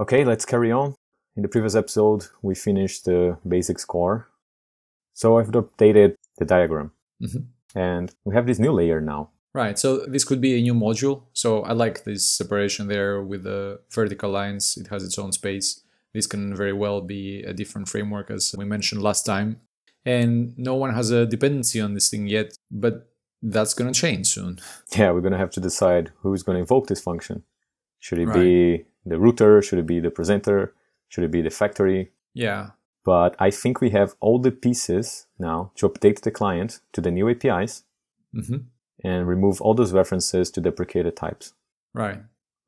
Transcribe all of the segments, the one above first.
Okay, let's carry on. In the previous episode, we finished the basic score. So I've updated the diagram. Mm-hmm. And we have this new layer now. Right, so this could be a new module. So I like this separation there with the vertical lines. It has its own space. This can very well be a different framework, as we mentioned last time. And no one has a dependency on this thing yet, but that's going to change soon. Yeah, we're going to have to decide who's going to invoke this function. Should it be the router? Should it be the presenter? Should it be the factory? Yeah. But I think we have all the pieces now to update the client to the new APIs and remove all those references to deprecated types. Right.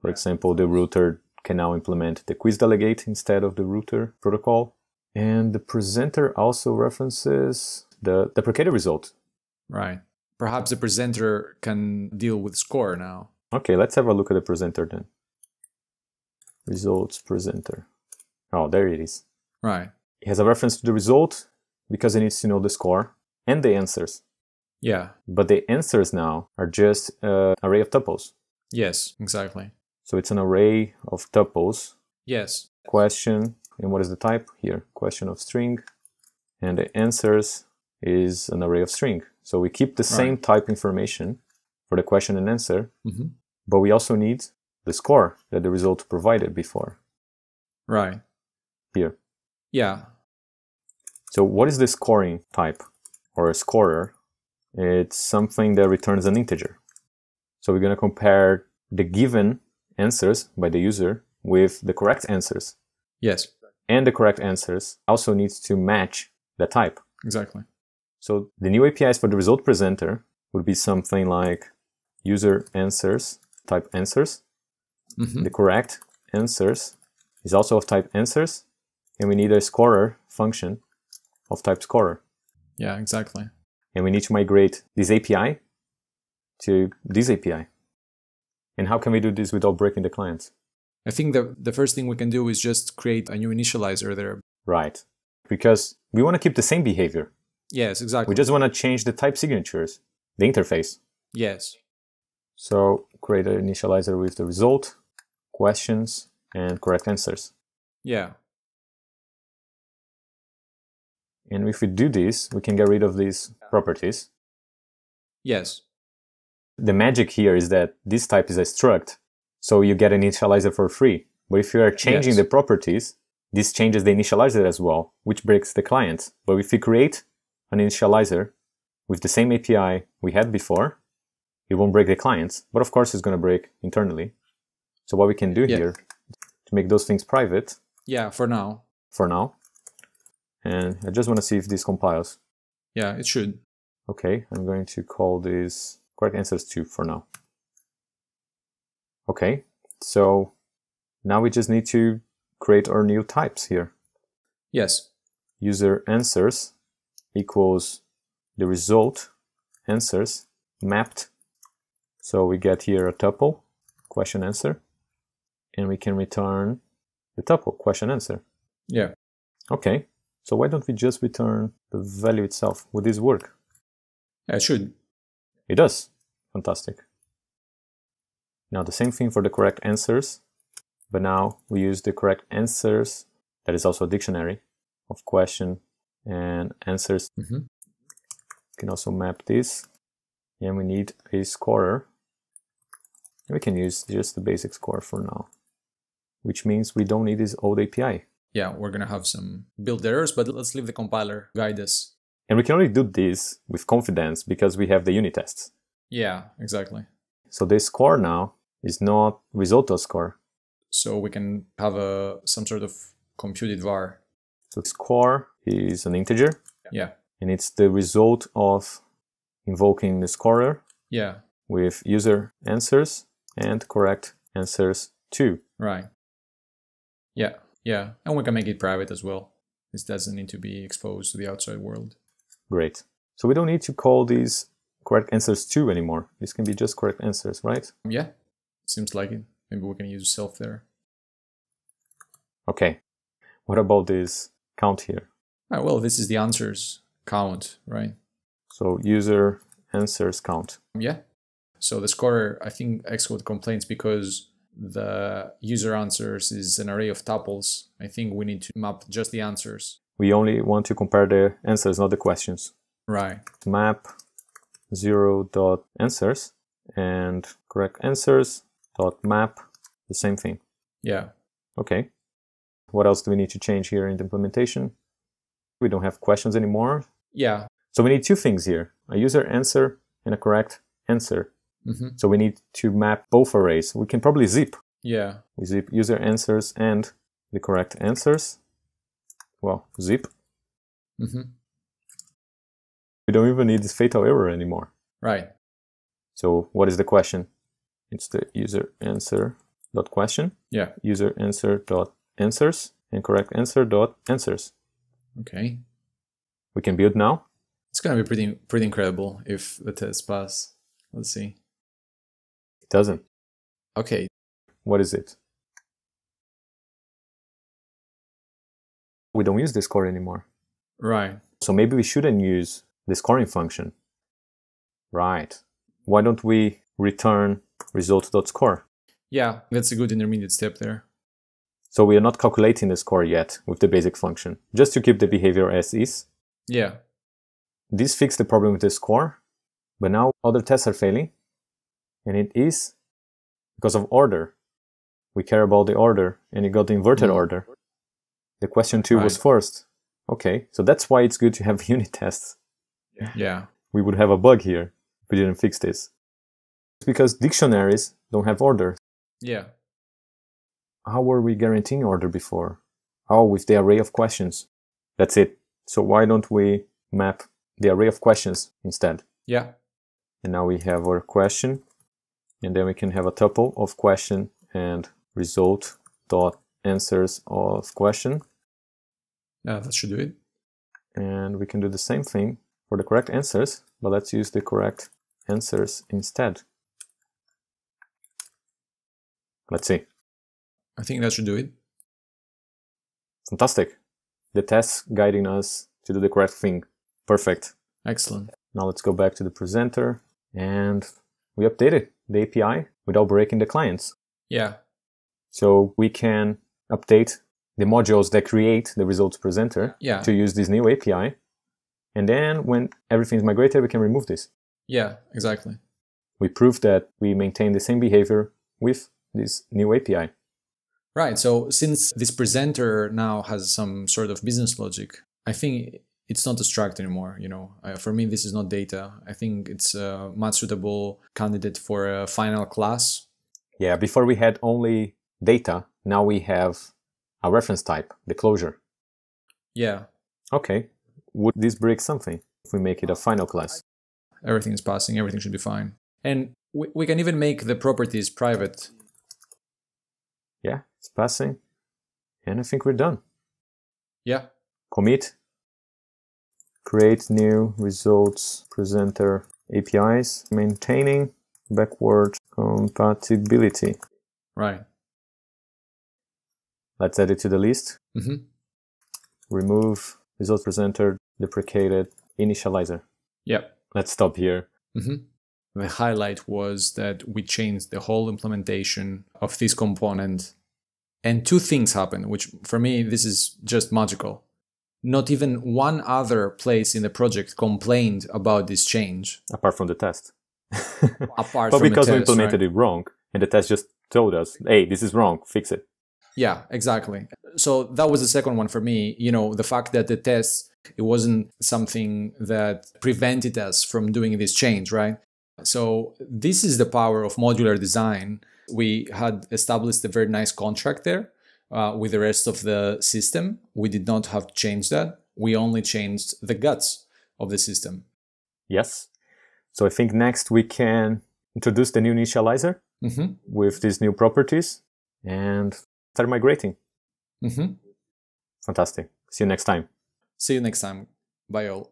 For example, the router can now implement the quiz delegate instead of the router protocol. And the presenter also references the deprecated result. Right. Perhaps the presenter can deal with score now. Okay, let's have a look at the presenter then. Results presenter. Oh, there it is. Right. It has a reference to the result because it needs to know the score and the answers. Yeah. But the answers now are just an array of tuples. Yes, exactly. So it's an array of tuples. Yes. Question. And what is the type here? Question of string. And the answers is an array of string. So we keep the same type information for the question and answer, but we also need the score that the result provided before. Right. Here. Yeah. So what is the scoring type or a scorer? It's something that returns an integer. So we're going to compare the given answers by the user with the correct answers. Yes. And the correct answers also needs to match the type. Exactly. So the new APIs for the result presenter would be something like user answers, type answers. The correct answers is also of type answers. And we need a scorer function of type scorer. Yeah, exactly. And we need to migrate this API to this API. And how can we do this without breaking the client? I think the first thing we can do is just create a new initializer there. Right. Because we want to keep the same behavior. Yes, exactly. We just want to change the type signatures, the interface. Yes. So create an initializer with the result, questions, and correct answers. Yeah. And if we do this, we can get rid of these properties. Yes. The magic here is that this type is a struct, so you get an initializer for free. But if you are changing the properties, this changes the initializer as well, which breaks the client. But if we create an initializer with the same API we had before, it won't break the clients, but of course it's going to break internally. So what we can do here to make those things private. Yeah, for now. For now. And I just want to see if this compiles. Yeah, it should. Okay, I'm going to call this correct answers 2 for now. Okay, so now we just need to create our new types here. Yes. User answers equals the result answers mapped. So we get here a tuple, question answer, and we can return the tuple, question answer. Yeah. Okay. So why don't we just return the value itself? Would this work? Yeah, it should. It does. Fantastic. Now the same thing for the correct answers, but now we use the correct answers, that is also a dictionary of question and answers. We can also map this, and we need a scorer. We can use just the basic score for now, which means we don't need this old API. Yeah, we're going to have some build errors, but let's leave the compiler guide us. And we can only do this with confidence because we have the unit tests. Yeah, exactly. So the score now is not result.score. So we can have some sort of computed var. So score is an integer. Yeah. And it's the result of invoking the scorer with user answers and correct answers 2. Right. Yeah. Yeah, and we can make it private as well. This doesn't need to be exposed to the outside world. Great. So we don't need to call these correct answers 2 anymore. This can be just correct answers, right? Yeah, seems like it. Maybe we can use self there. Okay. What about this count here? Ah, well, this is the answers count, right? So user answers count. Yeah. So the scorer, I think Xcode complains because the user answers is an array of tuples, I think we need to map just the answers. We only want to compare the answers, not the questions. Right. Map 0.answers and correct answers dot map, the same thing. Yeah. Okay. What else do we need to change here in the implementation? We don't have questions anymore. Yeah. So we need two things here, a user answer and a correct answer. Mm-hmm. So we need to map both arrays. We can probably zip. Yeah. We zip user answers and the correct answers. Well, zip. Mm-hmm. We don't even need this fatal error anymore. Right. So what is the question? It's the user answer dot question. Yeah. User answer dot answers and correct answer dot answers. Okay. We can build now. It's going to be pretty incredible if the test passes. Let's see. It doesn't. Okay. What is it? We don't use the score anymore. Right. So maybe we shouldn't use the scoring function. Right. Why don't we return result.score? Yeah, that's a good intermediate step there. So we are not calculating the score yet with the basic function, just to keep the behavior as is. Yeah. This fixed the problem with the score, but now other tests are failing, and it is because of order. We care about the order, and it got the inverted order. The question 2 was first. Okay, so that's why it's good to have unit tests. Yeah. We would have a bug here if we didn't fix this. It's because dictionaries don't have order. Yeah. How were we guaranteeing order before? Oh, with the array of questions. That's it. So why don't we map the array of questions instead? Yeah. And now we have our question, and then we can have a tuple of question and result dot answers of question. Yeah, that should do it. And we can do the same thing for the correct answers, but let's use the correct answers instead. Let's see. I think that should do it. Fantastic. The test's guiding us to do the correct thing. Perfect. Excellent. Now let's go back to the presenter, and we updated the API without breaking the clients. Yeah. So we can update the modules that create the results presenter to use this new API. And then when everything's migrated, we can remove this. Yeah, exactly. We prove that we maintain the same behavior with this new API. Right. So since this presenter now has some sort of business logic, I think it's not a struct anymore. You know, for me, this is not data. I think it's a much suitable candidate for a final class. Yeah. Before we had only data. Now we have a reference type, the closure. Yeah. Okay. Would this break something if we make it a final class? Everything is passing. Everything should be fine. And we can even make the properties private. Yeah, it's passing. And I think we're done. Yeah. Commit. Create new results presenter APIs, maintaining backward compatibility. Right. Let's add it to the list. Mm-hmm. Remove results presenter deprecated initializer. Yeah. Let's stop here. Mm-hmm. The highlight was that we changed the whole implementation of this component, and two things happened, which for me, this is just magical. Not even one other place in the project complained about this change. Apart from the test. Apart from the test, but because we implemented it wrong, and the test just told us, hey, this is wrong, fix it. Yeah, exactly. So that was the second one for me. You know, the fact that the test, it wasn't something that prevented us from doing this change, right? So this is the power of modular design. We had established a very nice contract there with the rest of the system. We did not have to change that. We only changed the guts of the system. Yes. So I think next we can introduce the new initializer with these new properties and start migrating. Fantastic. See you next time. See you next time. Bye all.